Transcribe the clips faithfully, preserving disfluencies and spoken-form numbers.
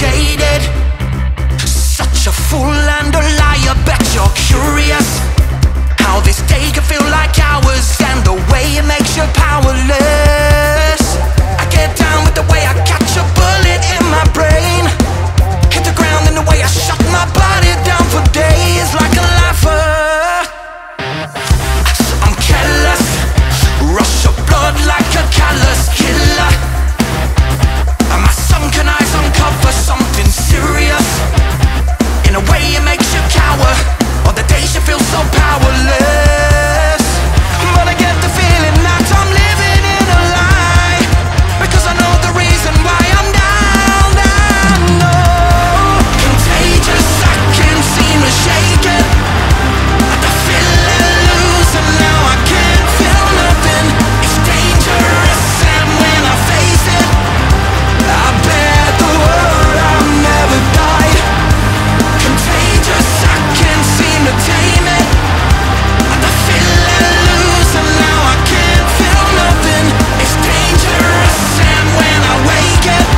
jaded, such a fool and a liar. Bet you're curious how this day can feel like hours, and the way it makes you powerless. I get down with the way I catch a bullet in my brain, hit the ground in the way I shut my body down for days like a lifer. I'm careless, rush of blood like a callous killer. And my sunken eyes uncover something serious in a way it makes you cower, on the days you feel so powerless. But I get the feeling that I'm living in a lie, because I know the reason why I'm down, down low. Contagious, I can seem to shake it. I feel it losing, now I can't feel nothing. It's dangerous, and when I face it, I bet the world I'll never die. Contagious, I can't seem to tame it. I feel it losing, now I can't feel nothing. It's dangerous, and when I wake it,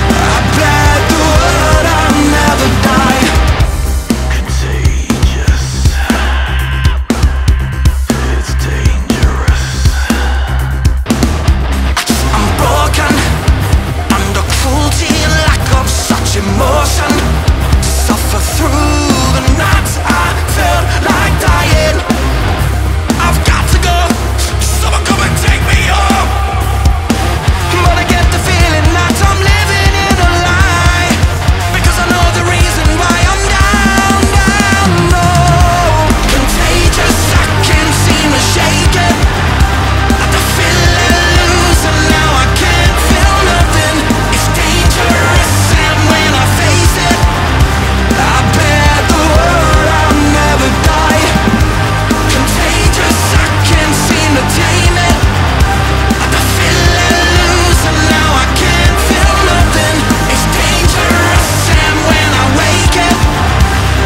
I bet the world I'll never die. Contagious. It's dangerous. I'm broken under cruelty and lack of such emotion. Suffer through the nights I felt like dying. I've got to go. Someone come and take me home. But I get the feeling that I'm living in a lie, because I know the reason why I'm down, down low. Contagious, I can seem to shake it. I feel it losing, now I can't feel nothing. It's dangerous, and when I face it, I bet the world I'll never die. Contagious, I can't seem to tame it. I feel it losing, now I can't feel nothing. It's dangerous, and when I wake it,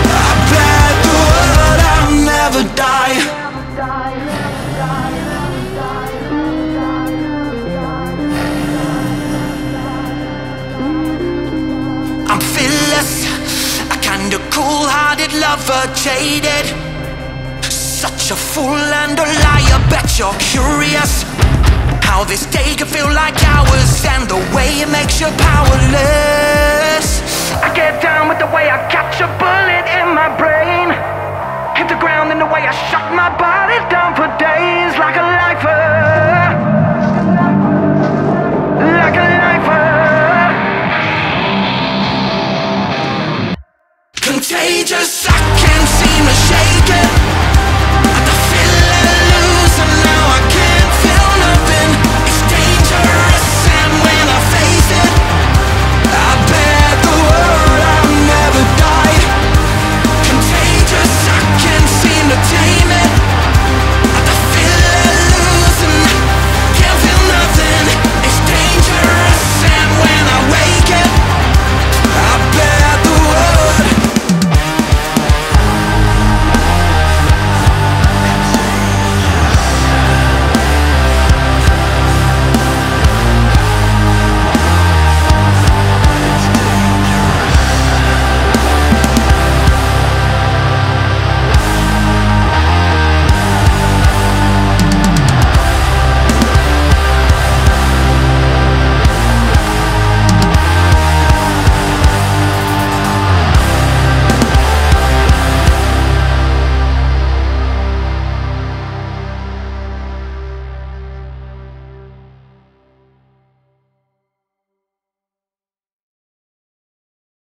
I bet the world I'll never die. I'm fearless, a kinda cool-hearted lover, jaded, such a fool and a liar. Bet you're curious how this day can feel like hours, and the way it makes you powerless. I get down with the way I catch a bullet in my brain, hit the ground in the way I shut my body down for days like a lifer.